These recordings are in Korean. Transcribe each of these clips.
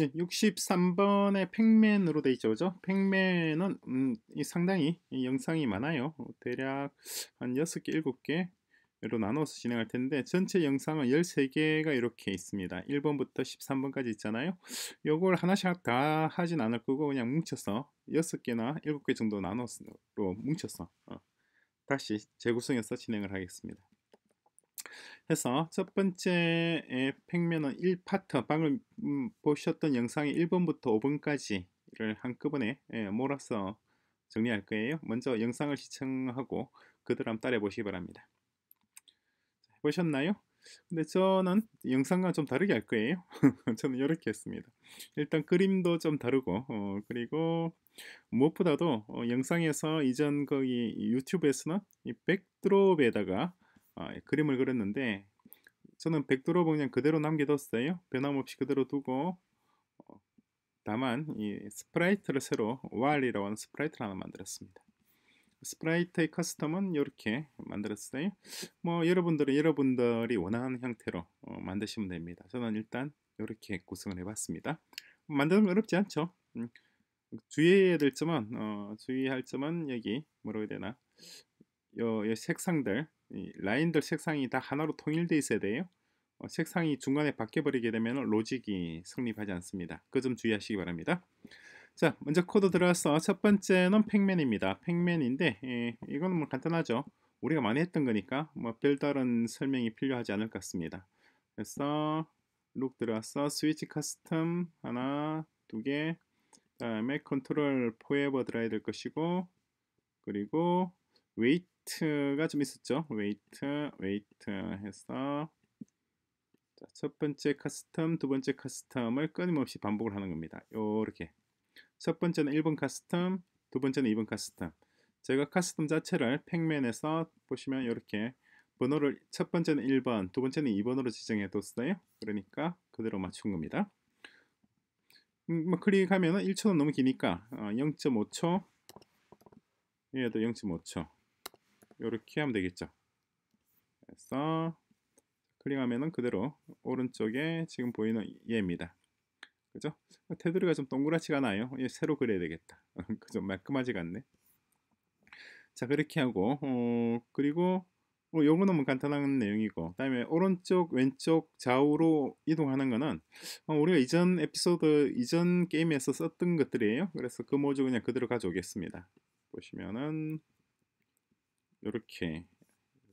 예, 63번의 팩맨으로 되어 있죠. 그죠? 팩맨은 상당히 영상이 많아요. 대략 한 6개, 7개로 나눠서 진행할 텐데 전체 영상은 13개가 이렇게 있습니다. 1번부터 13번까지 있잖아요. 요걸 하나씩 다 하진 않을 거고 그냥 뭉쳐서 6개나 7개 정도 나눠서 뭉쳐서 다시 재구성해서 진행을 하겠습니다. 해서 첫 번째 팩면은 1파트, 방금 보셨던 영상의 1번부터 5번까지를 한꺼번에 몰아서 정리할 거예요. 먼저 영상을 시청하고 그대로 한번 따라해 보시기 바랍니다. 해보셨나요? 근데 저는 영상과 좀 다르게 할 거예요. 저는 이렇게 했습니다. 일단 그림도 좀 다르고 그리고 무엇보다도 영상에서 이전 거기 유튜브에서는 이 백드롭에다가 그림을 그렸는데 저는 백드롭은 그냥 그대로 남겨뒀어요. 변함없이 그대로 두고 다만 이 스프라이트를 새로 왈이라고 하는 스프라이트를 하나 만들었습니다. 스프라이트의 커스텀은 이렇게 만들었어요. 뭐 여러분들이 원하는 형태로 만드시면 됩니다. 저는 일단 이렇게 구성을 해봤습니다. 만드는 건 어렵지 않죠. 주의해야 될 점은 주의할 점은 여기 뭐라고 해야 되나 요 색상들 이 라인들 색상이 다 하나로 통일되어 있어야 돼요. 색상이 중간에 바뀌어버리게 되면 로직이 성립하지 않습니다. 그 점 주의하시기 바랍니다. 자, 먼저 코드 들어가서 첫 번째는 팩맨입니다. 팩맨인데 이건 뭐 간단하죠. 우리가 많이 했던 거니까 뭐 별다른 설명이 필요하지 않을 것 같습니다. 그래서 룩 들어가서 스위치 커스텀 하나, 두 개, 그 다음에 컨트롤 포에버 들어야 될 것이고 그리고 웨이트 가 좀 있었죠. 웨이트 해서 자, 첫 번째 커스텀, 두 번째 커스텀을 끊임없이 반복을 하는 겁니다. 요렇게 첫 번째는 1번 커스텀, 두 번째는 2번 커스텀. 제가 커스텀 자체를 팩맨에서 보시면 이렇게 번호를 첫 번째는 1번, 두 번째는 2번으로 지정해 뒀어요. 그러니까 그대로 맞춘 겁니다. 뭐 클릭하면 1초는 너무 기니까 0.5초, 얘도 0.5초. 이렇게 하면 되겠죠. 그래서 클릭하면은 그대로 오른쪽에 지금 보이는 얘입니다. 그죠? 테두리가 좀 동그랗지가 않아요. 얘 새로 그려야 되겠다. 좀 말끔하지가 않네. 자, 그렇게 하고 그리고 요거는 뭐 간단한 내용이고 그다음에 오른쪽 왼쪽 좌우로 이동하는 거는 우리가 이전 에피소드 이전 게임에서 썼던 것들이에요. 그래서 그 모조 그냥 그대로 가져오겠습니다. 보시면은 요렇게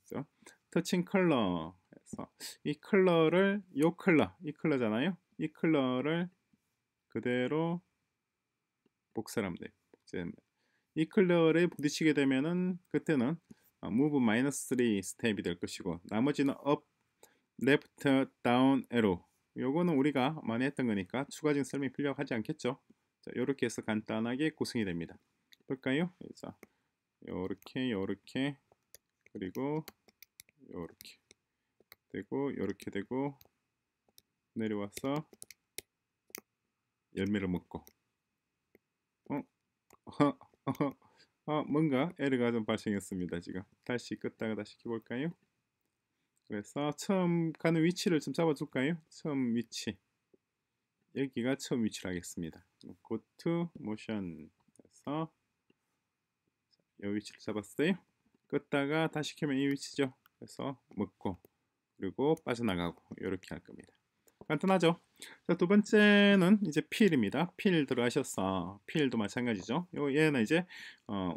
그렇죠? 터칭 컬러 해서 이 컬러를 요 컬러 이 컬러잖아요. 이 컬러를 그대로 복사하면 돼요. 이 컬러에 부딪히게 되면은 그때는 move -3 스텝이 될 것이고 나머지는 up, left, down, arrow. 요거는 우리가 많이 했던 거니까 추가적인 설명이 필요하지 않겠죠. 자, 요렇게 해서 간단하게 구성이 됩니다. 볼까요? 자, 요렇게 그리고 요렇게 되고 요렇게 되고 내려와서 열매를 먹고 뭔가 에러가 좀 발생했습니다. 지금 다시 끄다가 다시 켜볼까요? 그래서 처음 가는 위치를 좀 잡아줄까요? 처음 위치 여기가 처음 위치를 하겠습니다. Go to motion 해서 이 위치를 잡았어요. 끄다가 다시 켜면 이 위치죠. 그래서 먹고 그리고 빠져나가고 이렇게 할 겁니다. 간단하죠? 자, 두 번째는 이제 필입니다. 필 들어가셔서 필도 마찬가지죠. 얘는 이제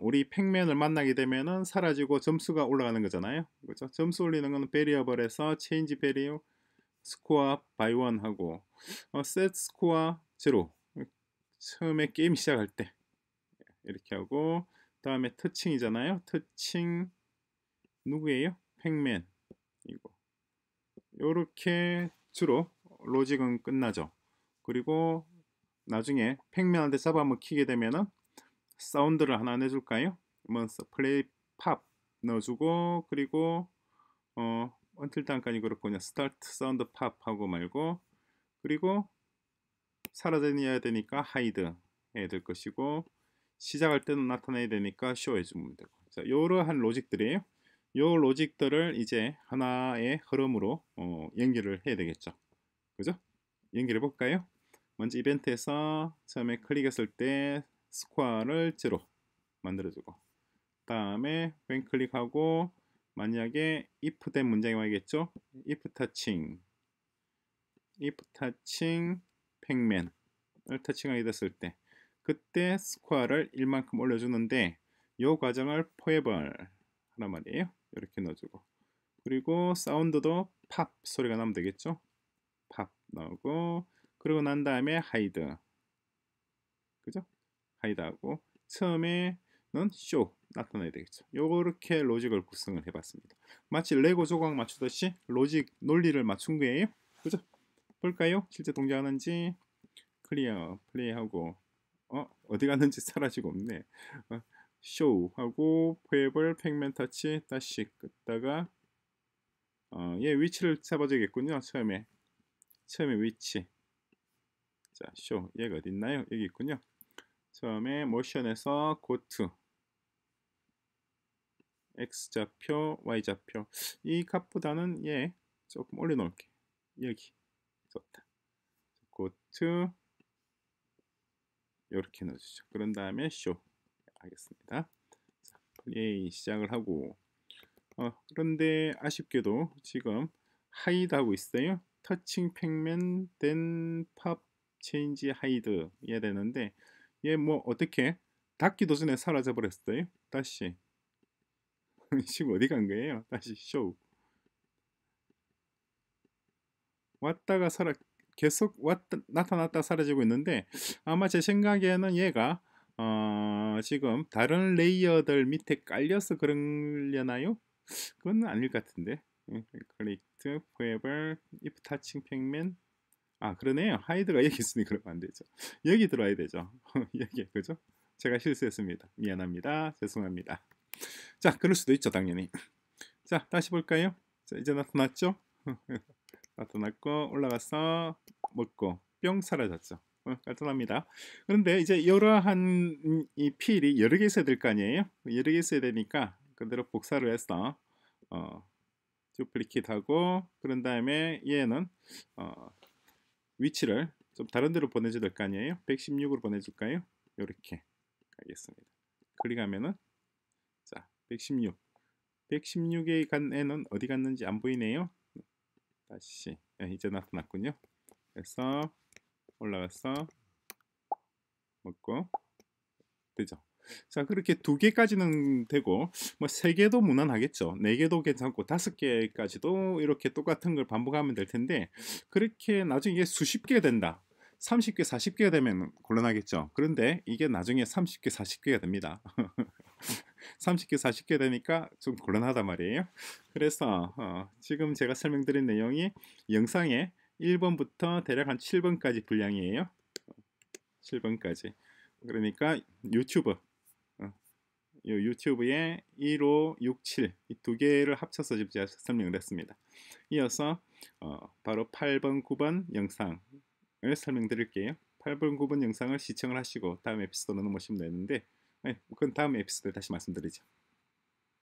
우리 팩맨을 만나게 되면은 사라지고 점수가 올라가는 거잖아요. 그렇죠? 점수 올리는 건 베리어블에서 체인지 베리어 스코어 바이 원 하고 셋 스코어 제로 처음에 게임 시작할 때 이렇게 하고 그 다음에 터칭이잖아요. 터칭 누구예요? 팩맨 이거. 요렇게 주로 로직은 끝나죠. 그리고 나중에 팩맨한테 잡아먹히게 되면은 사운드를 하나 내줄까요? 먼저 플레이 팝 넣어주고 그리고 until down까지 그렇고 그냥 스타트 사운드 팝 하고 말고 그리고 사라져야 되니까 하이드 해야 될 것이고 시작할 때는 나타내야 되니까 쇼 해주면 되고. 자, 이러한 로직들이에요. 요 로직들을 이제 하나의 흐름으로 연결을 해야 되겠죠. 그죠? 연결해 볼까요? 먼저 이벤트에서 처음에 클릭했을 때 스코어를 0 만들어주고, 다음에 왼 클릭하고 만약에 if 된 문장이 와야겠죠. if touching 팩맨을 터칭하게 됐을 때 그때 스코어를 1만큼 올려주는데, 이 과정을 포에벌 하란 말이에요. 이렇게 넣어주고, 그리고 사운드도 팝 소리가 나면 되겠죠. 팝 나오고, 그리고 난 다음에 하이드, 그죠? 하이드하고 처음에는 쇼 나타나야 되겠죠. 요렇게 로직을 구성을 해봤습니다. 마치 레고 조각 맞추듯이 로직 논리를 맞춘 거예요, 그죠? 볼까요? 실제 동작하는지. 클리어 플레이하고 어디 갔는지 사라지고 없네. 쇼하고 포에블 팩맨 터치 다시 끄다가 얘 위치를 잡아주겠군요. 처음에 위치. 자, 쇼 얘가 어디 있나요? 여기 있군요. 처음에 모션에서 고투 x좌표 y좌표 이 값보다는 얘 조금 올려놓을게. 여기 좋다. 고투 이렇게 넣어주죠. 그런 다음에 쇼 하겠습니다. 자, 플레이 시작을 하고, 그런데 아쉽게도 지금 하이드 하고 있어요. 터칭 팩맨 된 팝 체인지 하이드 해야 되는데, 얘 뭐 어떻게 닫기도 전에 사라져 버렸어요. 다시 지금 어디 간 거예요? 다시 쇼 왔다가 계속 나타났다 사라지고 있는데, 아마 제 생각에는 얘가 지금 다른 레이어들 밑에 깔려서 그러려나요? 그건 아닐 것 같은데. 클릭트 포에벌 if touching 팩맨. 아 그러네요. 하이드가 여기 있으니 그러면 안 되죠. 여기 들어와야 되죠. 여기 그죠? 제가 실수했습니다. 미안합니다. 죄송합니다. 자, 그럴 수도 있죠, 당연히. 자, 다시 볼까요? 자, 이제 나타났죠? 나타났고 올라가서 먹고 뿅 사라졌죠. 깔끔합니다. 그런데 이제 이러한 이 필이 여러 개 있어야 될 거 아니에요? 여러 개 있어야 되니까 그대로 복사를 해서 듀플리킷하고, 그런 다음에 얘는 위치를 좀 다른 데로 보내줘야 될 거 아니에요? 116으로 보내줄까요? 이렇게 알겠습니다. 클릭하면은 자 116 116에 간 애는 어디 갔는지 안 보이네요. 다시 이제 나타났군요. 그래서 올라가서 먹고 되죠. 자, 그렇게 2개까지는 되고, 뭐 3개도 무난하겠죠. 4개도 괜찮고 5개까지도 이렇게 똑같은 걸 반복하면 될 텐데, 그렇게 나중에 이게 수십 개가 된다, 30개 40개가 되면 곤란하겠죠. 그런데 이게 나중에 30개 40개가 됩니다. 30개 40개 되니까 좀 곤란하단 말이에요. 그래서 지금 제가 설명드린 내용이 영상에 1번부터 대략 한 7번까지 분량이에요. 7번까지. 그러니까 유튜브에 1, 5, 6, 7 이 두 개를 합쳐서 지금 제가 설명을 했습니다. 이어서 바로 8번, 9번 영상을 설명드릴게요. 8번, 9번 영상을 시청을 하시고 다음 에피소드로 넘어오시면 되는데, 그건 다음 에피소드에 다시 말씀드리죠.